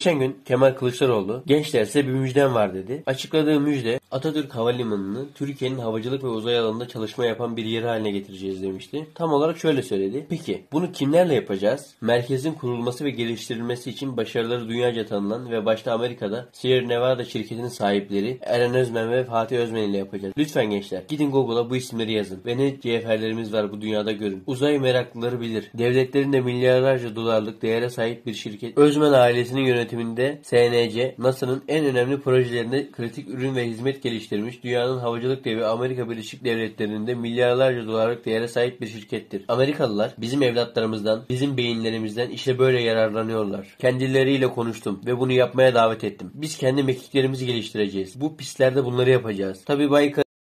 Geçen gün Kemal Kılıçdaroğlu gençler size bir müjdem var dedi. Açıkladığı müjde Atatürk Havalimanı'nı Türkiye'nin havacılık ve uzay alanında çalışma yapan bir yeri haline getireceğiz demişti. Tam olarak şöyle söyledi. Peki bunu kimlerle yapacağız? Merkezin kurulması ve geliştirilmesi için başarıları dünyaca tanınan ve başta Amerika'da Sierra Nevada şirketinin sahipleri Eren Özmen ve Fatih Özmen ile yapacağız. Lütfen gençler gidin Google'a bu isimleri yazın ve ne cevherlerimiz var bu dünyada görün. Uzay meraklıları bilir. Devletlerin de milyarlarca dolarlık değere sahip bir şirket. Özmen ailesinin yönetiminde SNC, NASA'nın en önemli projelerinde kritik ürün ve hizmet geliştirmiş, dünyanın havacılık devi Amerika Birleşik Devletleri'nde milyarlarca dolarlık değere sahip bir şirkettir. Amerikalılar bizim evlatlarımızdan, bizim beyinlerimizden işte böyle yararlanıyorlar. Kendileriyle konuştum ve bunu yapmaya davet ettim. Biz kendi mekiklerimizi geliştireceğiz. Bu pistlerde bunları yapacağız. Tabii Baykar